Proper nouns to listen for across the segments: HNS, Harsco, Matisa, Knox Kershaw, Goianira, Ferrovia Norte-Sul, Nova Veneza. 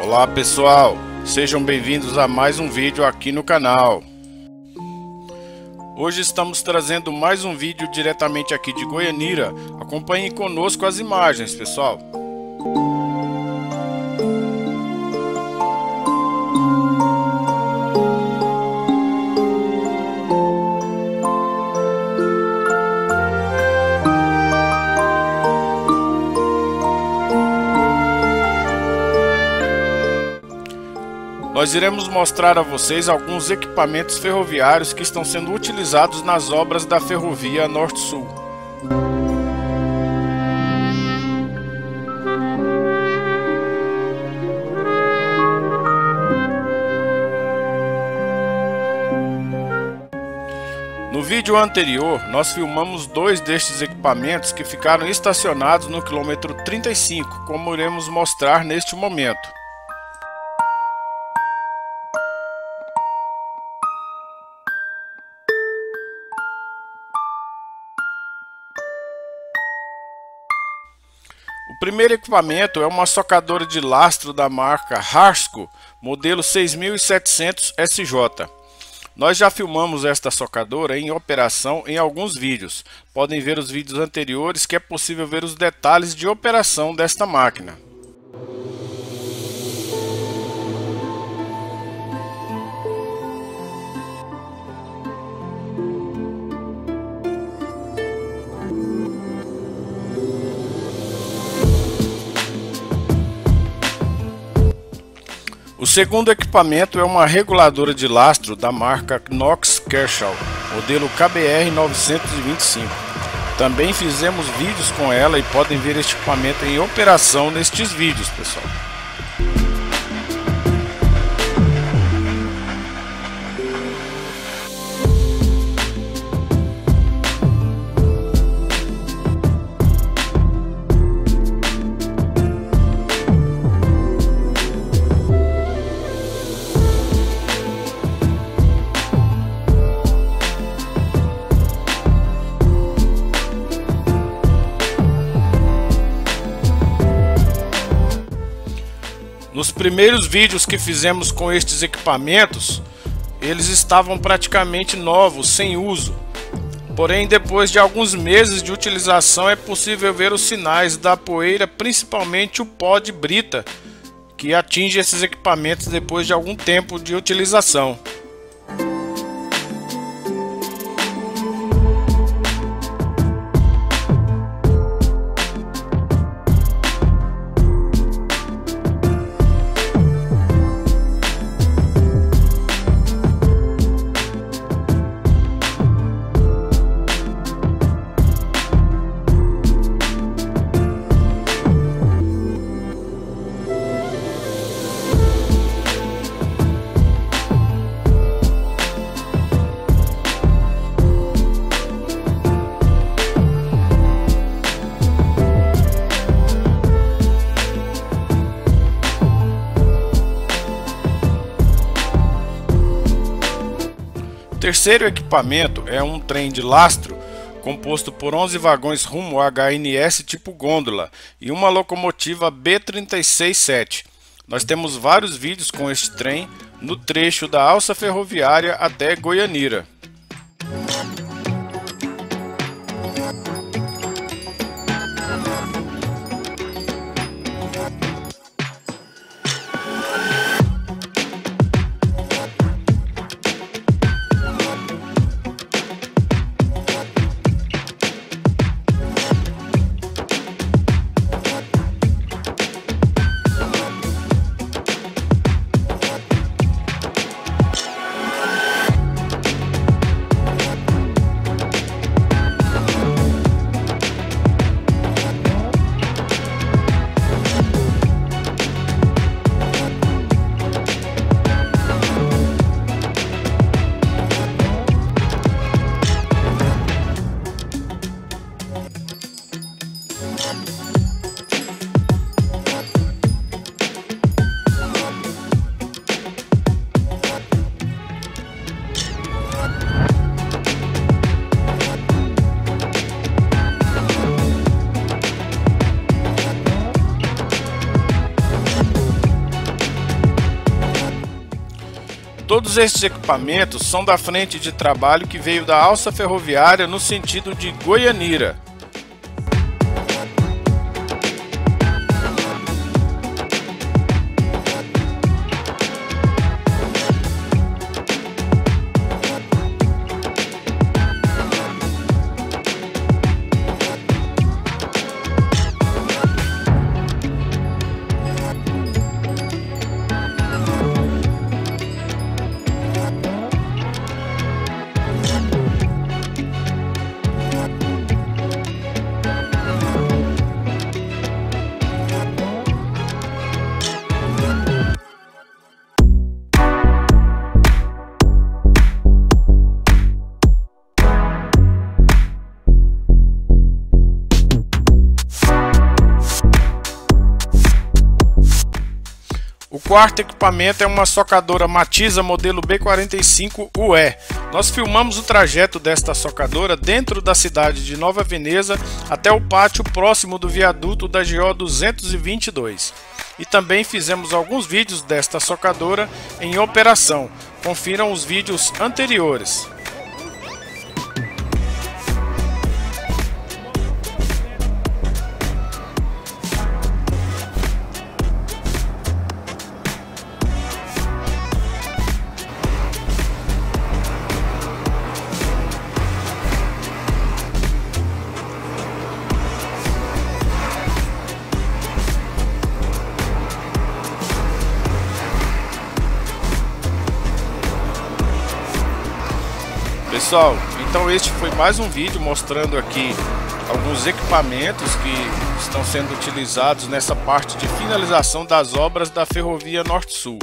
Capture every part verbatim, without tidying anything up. Olá pessoal, sejam bem-vindos a mais um vídeo aqui no canal. Hoje estamos trazendo mais um vídeo diretamente aqui de Goianira. Acompanhem conosco as imagens, pessoal. Nós iremos mostrar a vocês alguns equipamentos ferroviários que estão sendo utilizados nas obras da Ferrovia Norte-Sul. No vídeo anterior, nós filmamos dois destes equipamentos que ficaram estacionados no quilômetro trinta e cinco, como iremos mostrar neste momento. O primeiro equipamento é uma socadora de lastro da marca Harsco, modelo seis mil e setecentos S J. Nós já filmamos esta socadora em operação em alguns vídeos. Podem ver os vídeos anteriores que é possível ver os detalhes de operação desta máquina. O segundo equipamento é uma reguladora de lastro da marca Knox Kershaw, modelo K B R novecentos e vinte e cinco. Também fizemos vídeos com ela e podem ver este equipamento em operação nestes vídeos, pessoal. Nos primeiros vídeos que fizemos com estes equipamentos, eles estavam praticamente novos, sem uso. Porém, depois de alguns meses de utilização, é possível ver os sinais da poeira, principalmente o pó de brita, que atinge esses equipamentos depois de algum tempo de utilização. O terceiro equipamento é um trem de lastro composto por onze vagões rumo H N S tipo gôndola e uma locomotiva B três seis sete. Nós temos vários vídeos com este trem no trecho da alça ferroviária até Goianira. Todos estes equipamentos são da frente de trabalho que veio da alça ferroviária no sentido de Goianira. O quarto equipamento é uma socadora Matisa modelo B quarenta e cinco U E. Nós filmamos o trajeto desta socadora dentro da cidade de Nova Veneza até o pátio próximo do viaduto da G O duzentos e vinte e dois. E também fizemos alguns vídeos desta socadora em operação. Confiram os vídeos anteriores. Pessoal, então este foi mais um vídeo mostrando aqui alguns equipamentos que estão sendo utilizados nessa parte de finalização das obras da Ferrovia Norte-Sul.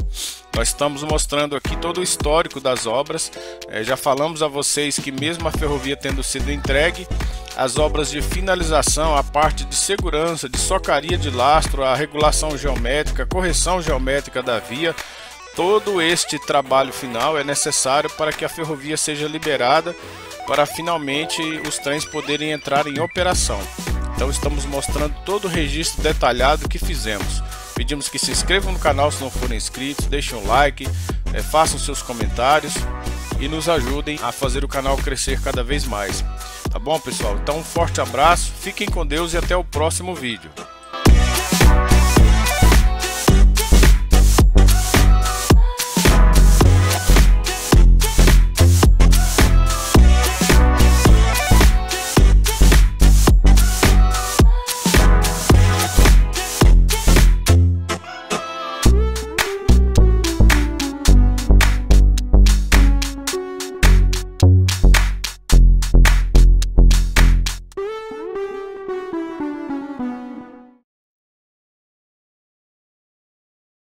Nós estamos mostrando aqui todo o histórico das obras. É, já falamos a vocês que mesmo a ferrovia tendo sido entregue, as obras de finalização, a parte de segurança, de socaria de lastro, a regulação geométrica, a correção geométrica da via, todo este trabalho final é necessário para que a ferrovia seja liberada, para finalmente os trens poderem entrar em operação. Então estamos mostrando todo o registro detalhado que fizemos. Pedimos que se inscrevam no canal se não forem inscritos, deixem um like, é, façam seus comentários e nos ajudem a fazer o canal crescer cada vez mais. Tá bom, pessoal? Então um forte abraço, fiquem com Deus e até o próximo vídeo.